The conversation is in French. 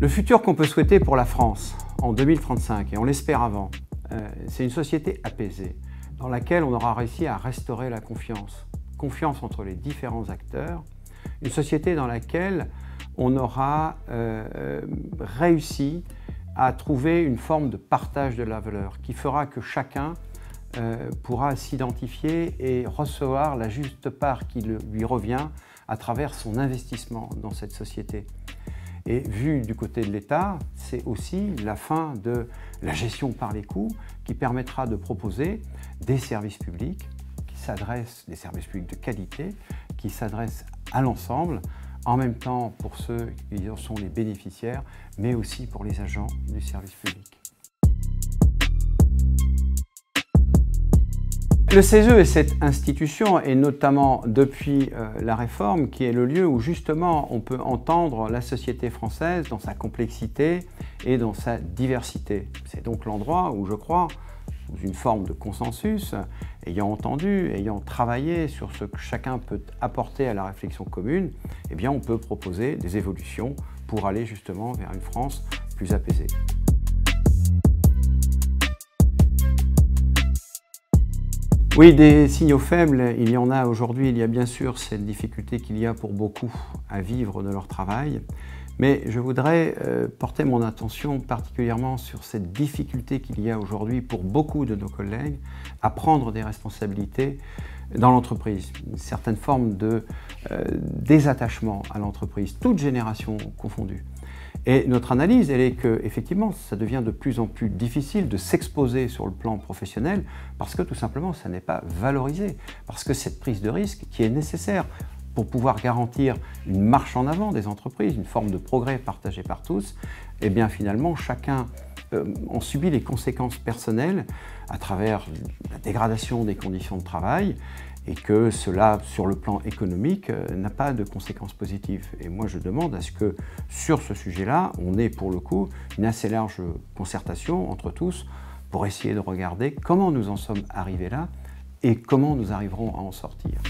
Le futur qu'on peut souhaiter pour la France en 2035, et on l'espère avant, c'est une société apaisée, dans laquelle on aura réussi à restaurer la confiance, confiance entre les différents acteurs, une société dans laquelle on aura réussi à trouver une forme de partage de la valeur qui fera que chacun pourra s'identifier et recevoir la juste part qui lui revient à travers son investissement dans cette société. Et vu du côté de l'État, c'est aussi la fin de la gestion par les coûts qui permettra de proposer des services publics qui s'adressent, des services publics de qualité, qui s'adressent à l'ensemble, en même temps pour ceux qui en sont les bénéficiaires, mais aussi pour les agents du service public. Le CESE est cette institution, et notamment depuis la réforme, qui est le lieu où justement on peut entendre la société française dans sa complexité et dans sa diversité. C'est donc l'endroit où je crois, sous une forme de consensus, ayant entendu, ayant travaillé sur ce que chacun peut apporter à la réflexion commune, eh bien on peut proposer des évolutions pour aller justement vers une France plus apaisée. Oui, des signaux faibles, il y en a aujourd'hui. Il y a bien sûr cette difficulté qu'il y a pour beaucoup à vivre de leur travail, mais je voudrais porter mon attention particulièrement sur cette difficulté qu'il y a aujourd'hui pour beaucoup de nos collègues à prendre des responsabilités dans l'entreprise, une certaine forme de désattachement à l'entreprise, toute génération confondue. Et notre analyse, elle est qu'effectivement, ça devient de plus en plus difficile de s'exposer sur le plan professionnel parce que tout simplement, ça n'est pas valorisé, parce que cette prise de risque qui est nécessaire pour pouvoir garantir une marche en avant des entreprises, une forme de progrès partagé par tous, eh bien finalement, chacun en subit les conséquences personnelles à travers la dégradation des conditions de travail, et que cela, sur le plan économique, n'a pas de conséquences positives. Et moi, je demande à ce que, sur ce sujet-là, on ait pour le coup une assez large concertation entre tous pour essayer de regarder comment nous en sommes arrivés là et comment nous arriverons à en sortir.